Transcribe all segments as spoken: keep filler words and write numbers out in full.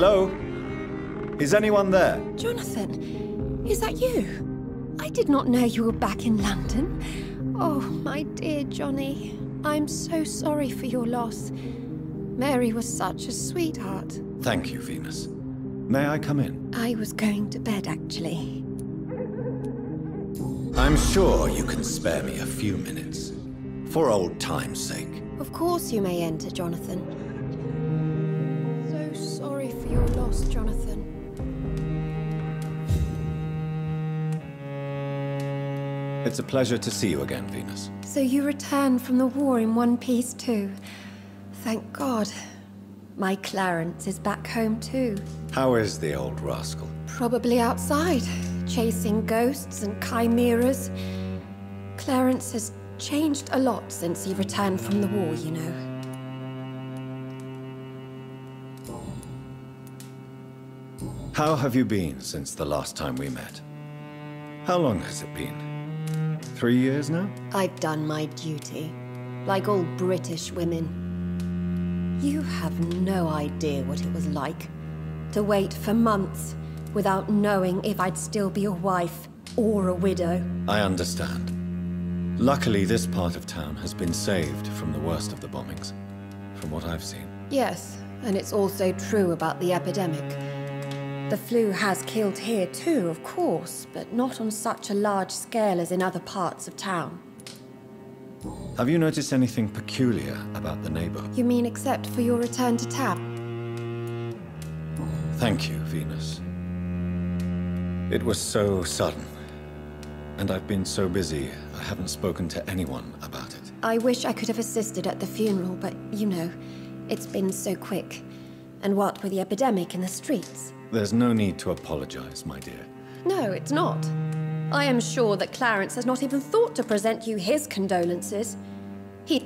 Hello? Is anyone there? Jonathan, is that you? I did not know you were back in London. Oh, my dear Johnny, I'm so sorry for your loss. Mary was such a sweetheart. Thank you, Venus. May I come in? I was going to bed, actually. I'm sure you can spare me a few minutes. For old time's sake. Of course you may enter, Jonathan. So sorry for your loss, Jonathan. It's a pleasure to see you again, Venus. So you returned from the war in one piece, too. Thank God. My Clarence is back home, too. How is the old rascal? Probably outside, chasing ghosts and chimeras. Clarence has changed a lot since he returned from the war, you know. How have you been since the last time we met? How long has it been? Three years now? I've done my duty, like all British women. You have no idea what it was like to wait for months without knowing if I'd still be a wife or a widow. I understand. Luckily, this part of town has been saved from the worst of the bombings, from what I've seen. Yes, and it's also true about the epidemic. The flu has killed here too, of course, but not on such a large scale as in other parts of town. Have you noticed anything peculiar about the neighborhood? You mean except for your return to Tab? Thank you, Venus. It was so sudden, and I've been so busy, I haven't spoken to anyone about it. I wish I could have assisted at the funeral, but you know, it's been so quick. And what with the epidemic in the streets? There's no need to apologize, my dear. No, it's not. I am sure that Clarence has not even thought to present you his condolences. He...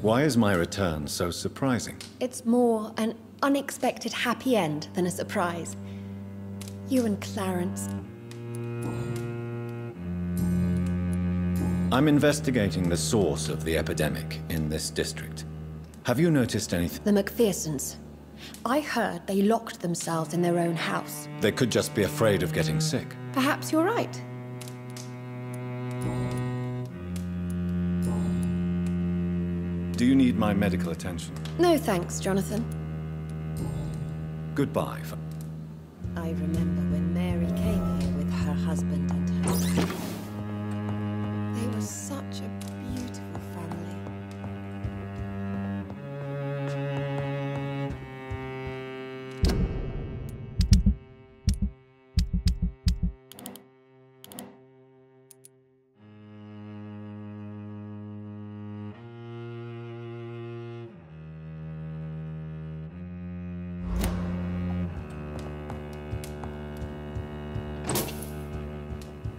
Why is my return so surprising? It's more an unexpected happy end than a surprise. You and Clarence... I'm investigating the source of the epidemic in this district. Have you noticed anything? The McPhersons. I heard they locked themselves in their own house. They could just be afraid of getting sick. Perhaps you're right. Do you need my medical attention? No thanks, Jonathan. Goodbye. I remember when Mary came here with her husband and her son. They were such a beautiful family.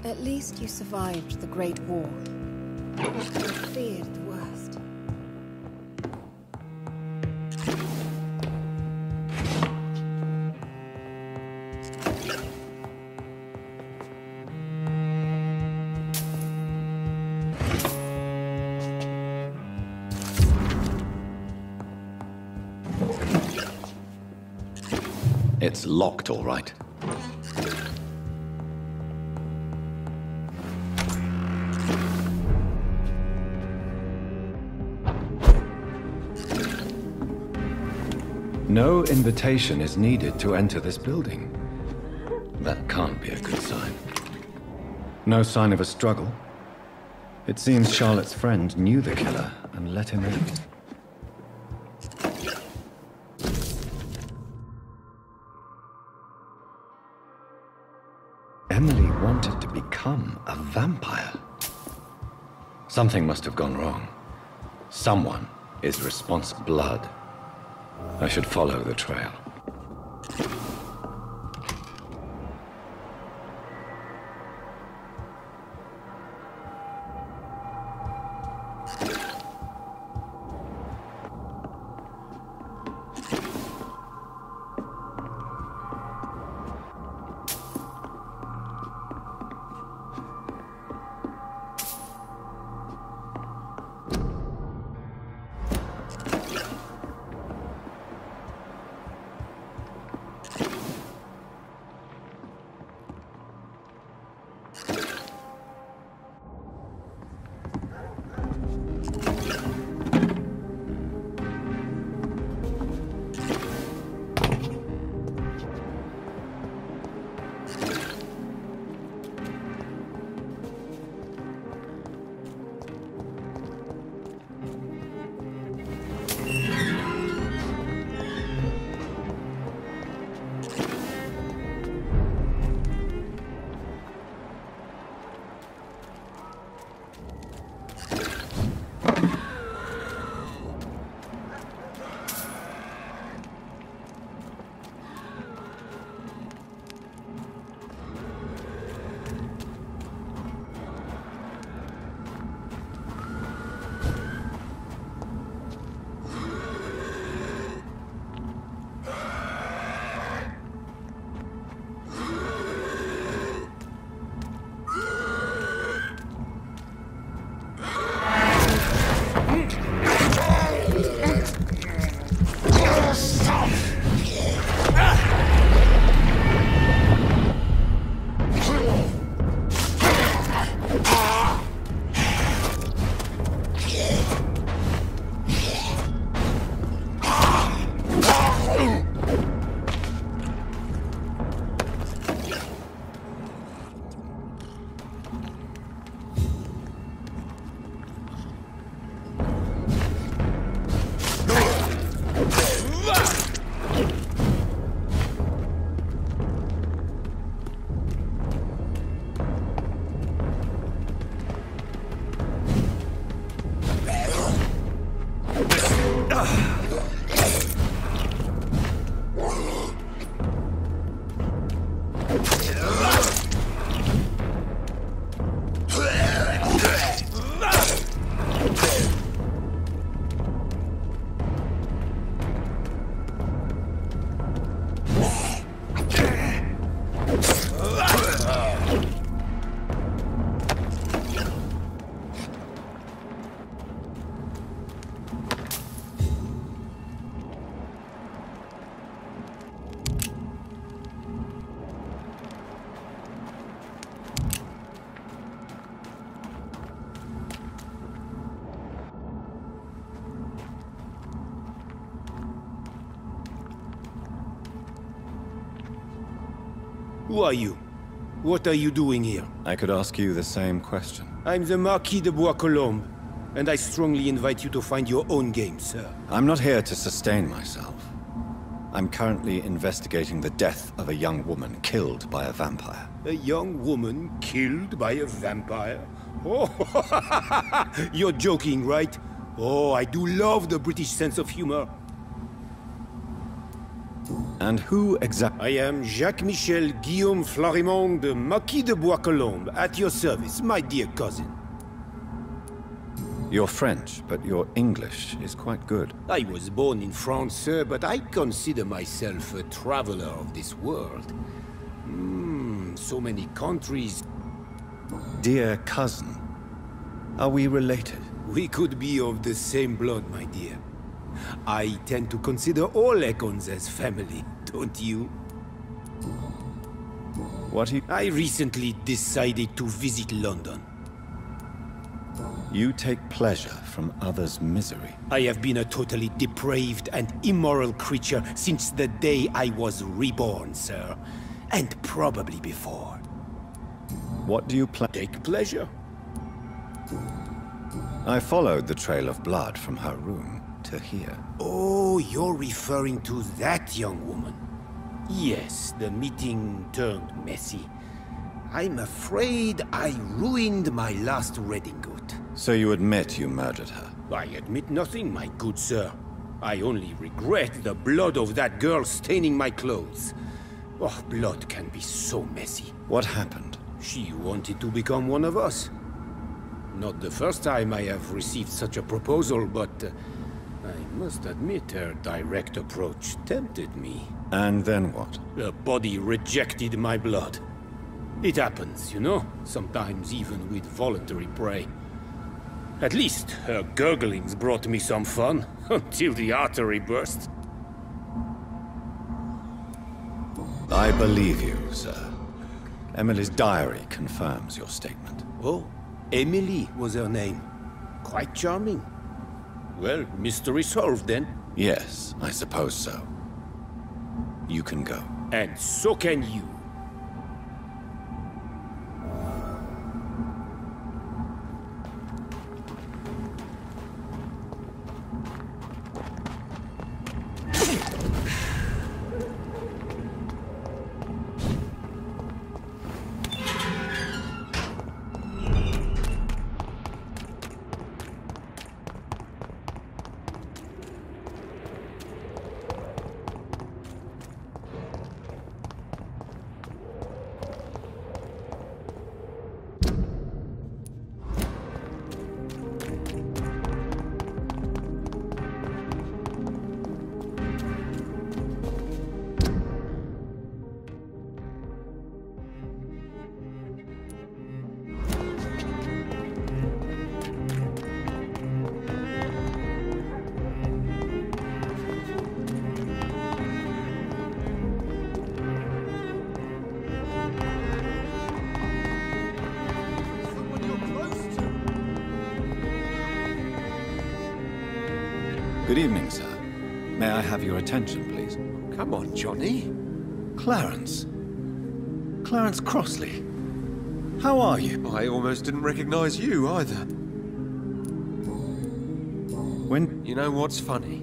At least you survived the Great War. I could have feared the worst. It's locked, all right. No invitation is needed to enter this building. That can't be a good sign. No sign of a struggle. It seems Charlotte's friend knew the killer and let him in. Emily wanted to become a vampire. Something must have gone wrong. Someone is responsible. Blood. I should follow the trail. Who are you? What are you doing here? I could ask you the same question. I'm the Marquis de Bois-Colombes, and I strongly invite you to find your own game, sir. I'm not here to sustain myself. I'm currently investigating the death of a young woman killed by a vampire. A young woman killed by a vampire? Oh, you're joking, right? Oh, I do love the British sense of humor. And who exactly? I am Jacques-Michel Guillaume Florimond, the Marquis de Bois-Colombes, at your service, my dear cousin. You're French, but your English is quite good. I was born in France, sir, but I consider myself a traveler of this world. Mm, so many countries. Dear cousin, are we related? We could be of the same blood, my dear. I tend to consider all Echons as family, don't you? What he- I recently decided to visit London. You take pleasure from others' misery. I have been a totally depraved and immoral creature since the day I was reborn, sir. And probably before. What do you plan? Take pleasure. I followed the trail of blood from her room to here. Oh, you're referring to that young woman. Yes, the meeting turned messy. I'm afraid I ruined my last Redingote. So you admit you murdered her? I admit nothing, my good sir. I only regret the blood of that girl staining my clothes. Oh, blood can be so messy. What happened? She wanted to become one of us. Not the first time I have received such a proposal, but... Uh, I must admit, her direct approach tempted me. And then what? Her body rejected my blood. It happens, you know, sometimes even with voluntary prey. At least her gurglings brought me some fun, until the artery burst. I believe you, sir. Emily's diary confirms your statement. Oh, Emily was her name. Quite charming. Well, mystery solved then. Yes, I suppose so. You can go. And so can you. Good evening, sir. May I have your attention, please? Come on, Johnny. Clarence. Clarence Crossley. How are you? I almost didn't recognize you, either. When... You know what's funny?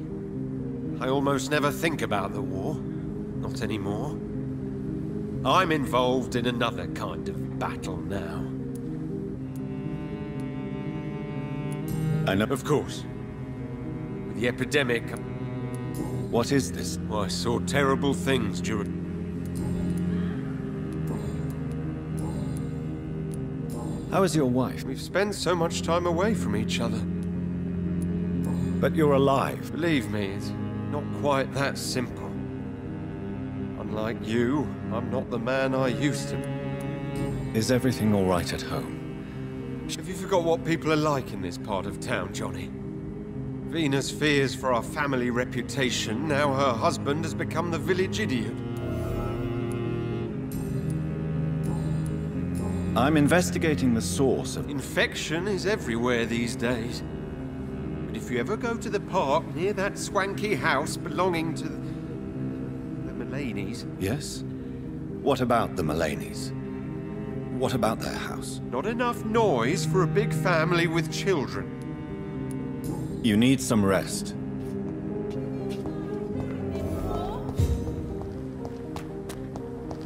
I almost never think about the war. Not anymore. I'm involved in another kind of battle now. I know... Of course. The epidemic. What is this? Well, I saw terrible things during... How is your wife? We've spent so much time away from each other. But you're alive. Believe me, it's not quite that simple. Unlike you, I'm not the man I used to be. Is everything all right at home? Have you forgot what people are like in this part of town, Johnny? Venus fears for our family reputation. Now her husband has become the village idiot. I'm investigating the source of... Infection is everywhere these days. But if you ever go to the park near that swanky house belonging to the, the Mulaney's... Yes? What about the Mullaneys? What about their house? Not enough noise for a big family with children. You need some rest.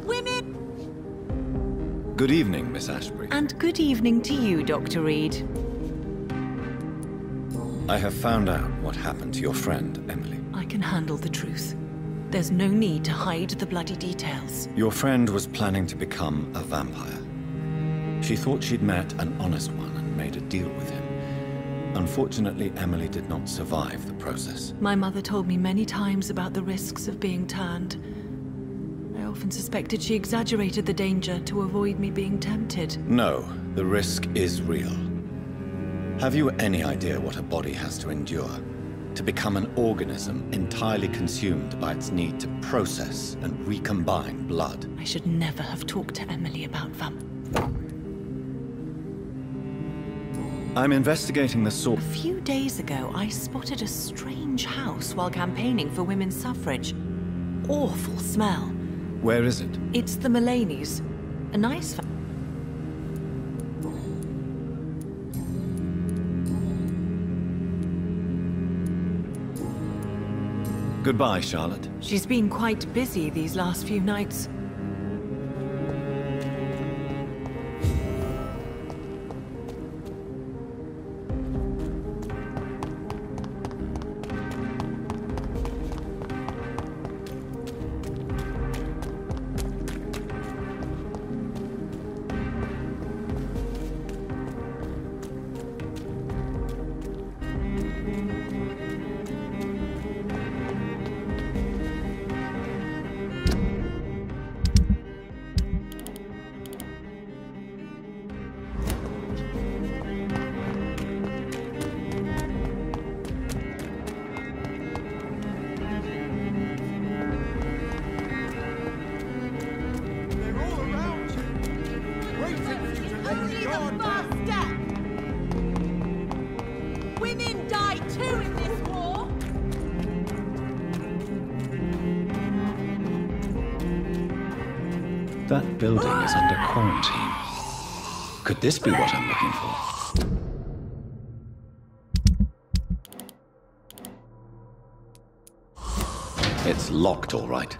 Women! Good evening, Miss Ashbury. And good evening to you, Doctor Reed. I have found out what happened to your friend, Emily. I can handle the truth. There's no need to hide the bloody details. Your friend was planning to become a vampire. She thought she'd met an honest one and made a deal with him. Unfortunately, Emily did not survive the process. My mother told me many times about the risks of being turned. I often suspected she exaggerated the danger to avoid me being tempted. No, the risk is real. Have you any idea what a body has to endure? To become an organism entirely consumed by its need to process and recombine blood. I should never have talked to Emily about vamp. I'm investigating the sort. A few days ago, I spotted a strange house while campaigning for women's suffrage. Awful smell. Where is it? It's the Mullaneys. A nice family. Goodbye, Charlotte. She's been quite busy these last few nights. That building is under quarantine. Could this be what I'm looking for? It's locked, all right.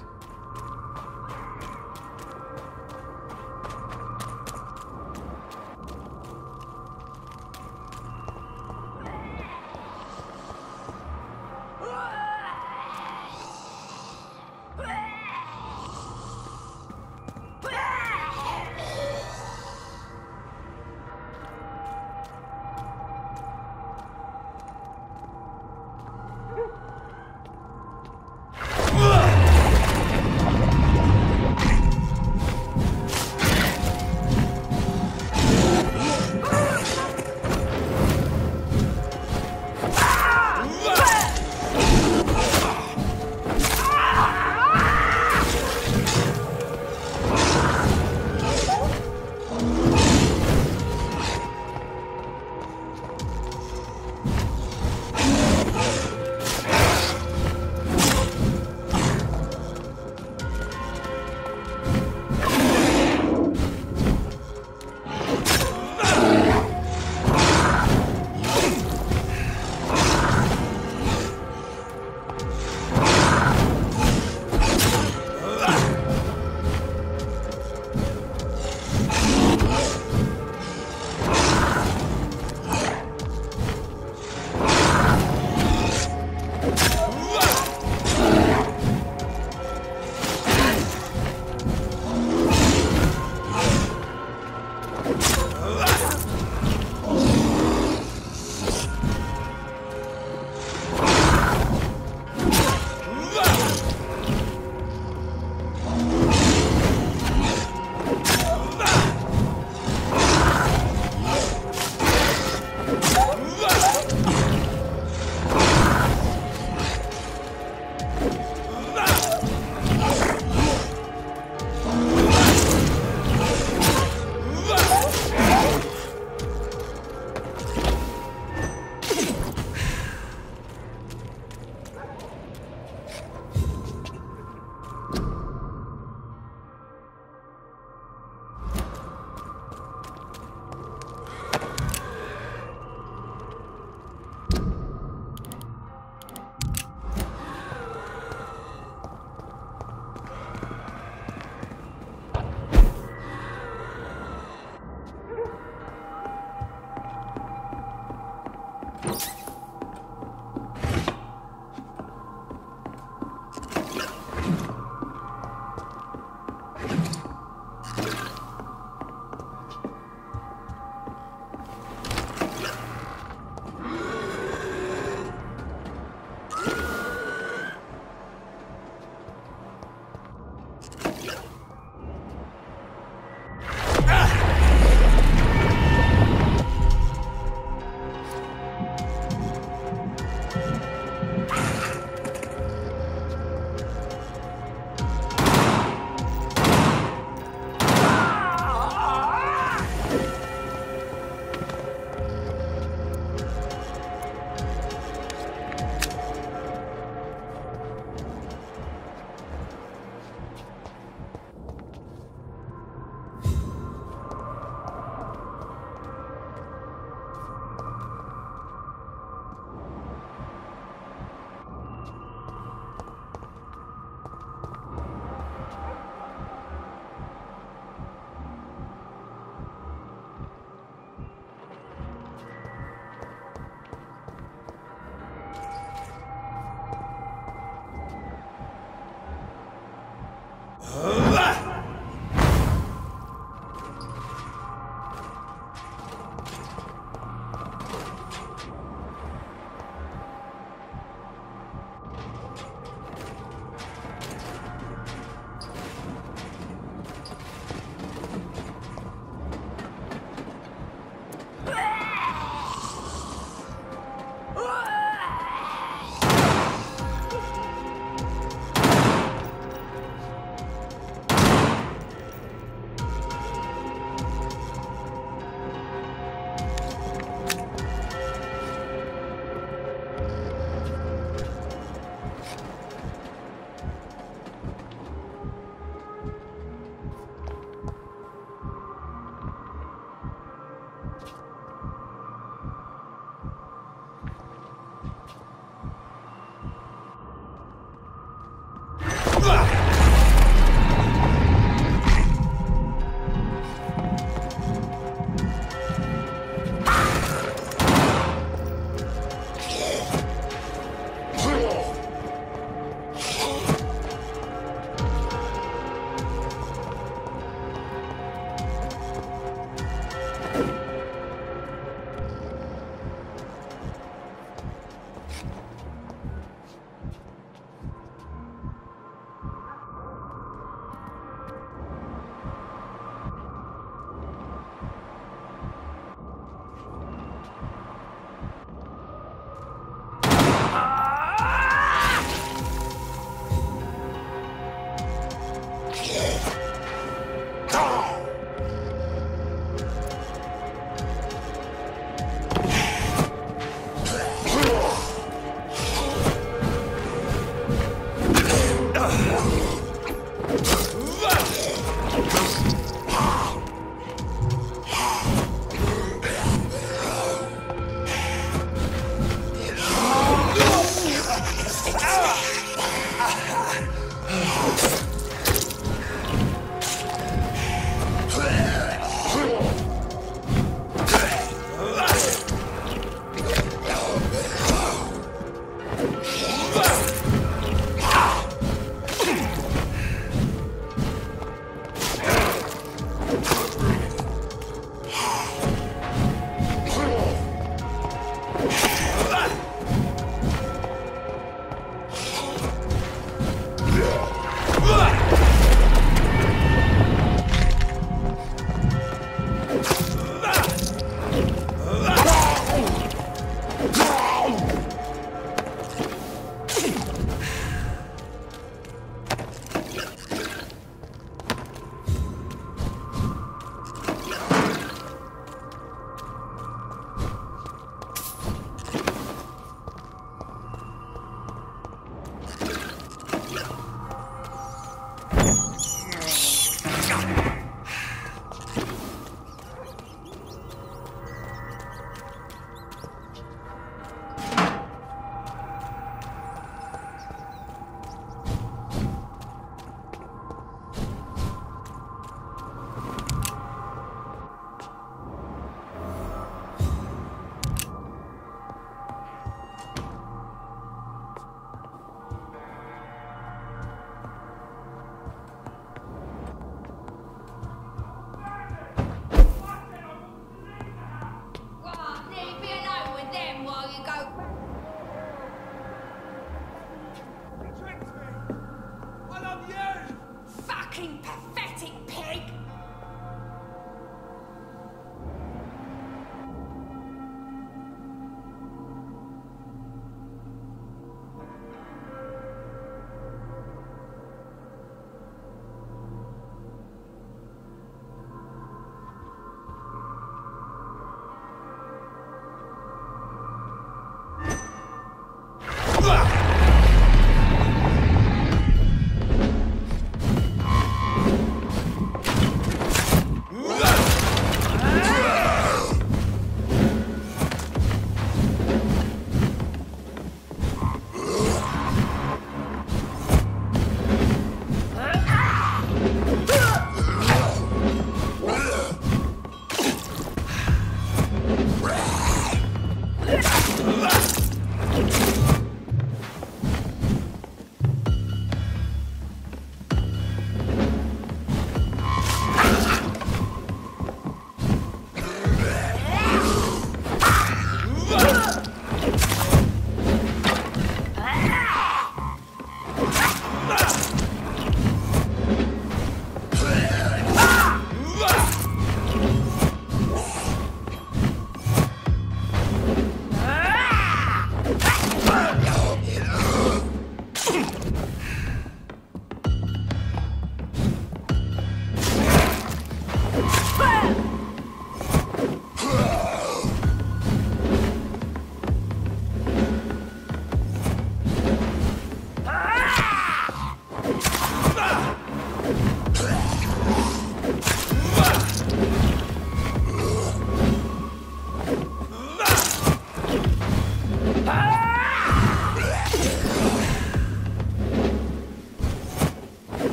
fucking pathetic pig!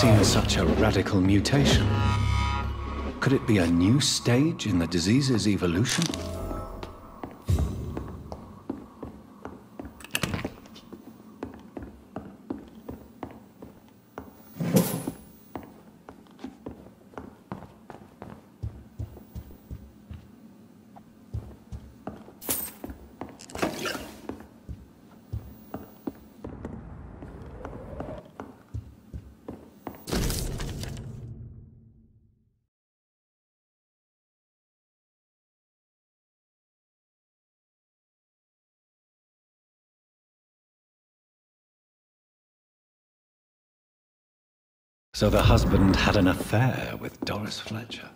Seen such a radical mutation. Could it be a new stage in the disease's evolution? So the husband had an affair with Doris Fletcher.